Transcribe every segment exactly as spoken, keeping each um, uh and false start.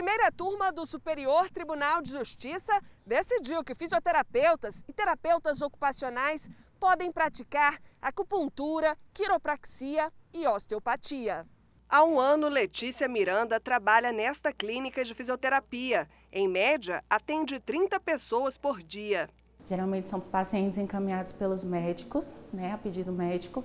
primeira turma do Superior Tribunal de Justiça decidiu que fisioterapeutas e terapeutas ocupacionais podem praticar acupuntura, quiropraxia e osteopatia. Há um ano, Letícia Miranda trabalha nesta clínica de fisioterapia. Em média, atende trinta pessoas por dia. Geralmente são pacientes encaminhados pelos médicos, né, a pedido médico,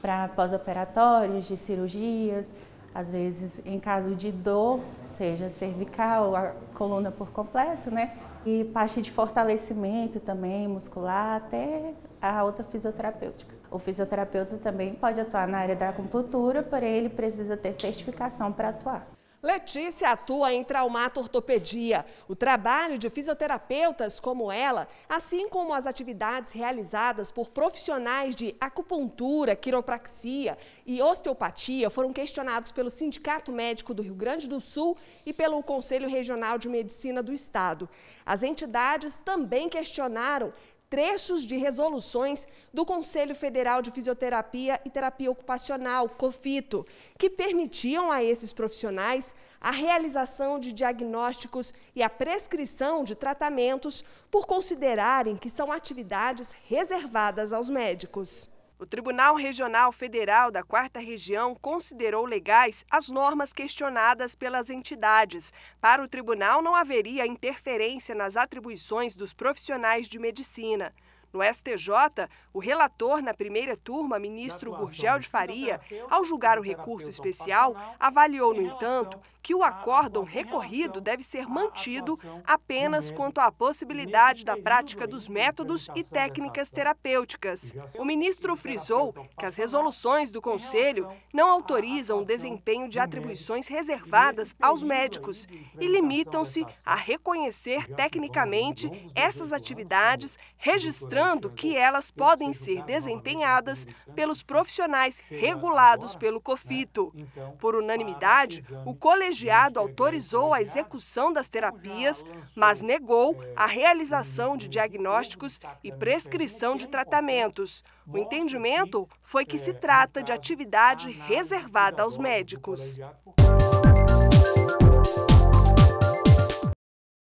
para pós-operatórios, de cirurgias, às vezes em caso de dor, seja cervical, a coluna por completo, né, e parte de fortalecimento também, muscular, até a outra fisioterapêutica. O fisioterapeuta também pode atuar na área da acupuntura, porém ele precisa ter certificação para atuar. Letícia atua em traumato-ortopedia. O trabalho de fisioterapeutas como ela, assim como as atividades realizadas por profissionais de acupuntura, quiropraxia e osteopatia, foram questionados pelo Sindicato Médico do Rio Grande do Sul e pelo Conselho Regional de Medicina do Estado. As entidades também questionaram trechos de resoluções do Conselho Federal de Fisioterapia e Terapia Ocupacional, COFITO, que permitiam a esses profissionais a realização de diagnósticos e a prescrição de tratamentos por considerarem que são atividades reservadas aos médicos. O Tribunal Regional Federal da quarta Região considerou legais as normas questionadas pelas entidades. Para o tribunal, não haveria interferência nas atribuições dos profissionais de medicina. No S T J, o relator na primeira turma, ministro Gurgel de Faria, ao julgar o recurso especial, avaliou, no entanto, que o acórdão recorrido deve ser mantido apenas quanto à possibilidade da prática dos métodos e técnicas terapêuticas. O ministro frisou que as resoluções do Conselho não autorizam o desempenho de atribuições reservadas aos médicos e limitam-se a reconhecer tecnicamente essas atividades, registrando que elas podem ser desempenhadas pelos profissionais regulados pelo COFITO. Por unanimidade, o colegiado autorizou a execução das terapias, mas negou a realização de diagnósticos e prescrição de tratamentos. O entendimento foi que se trata de atividade reservada aos médicos.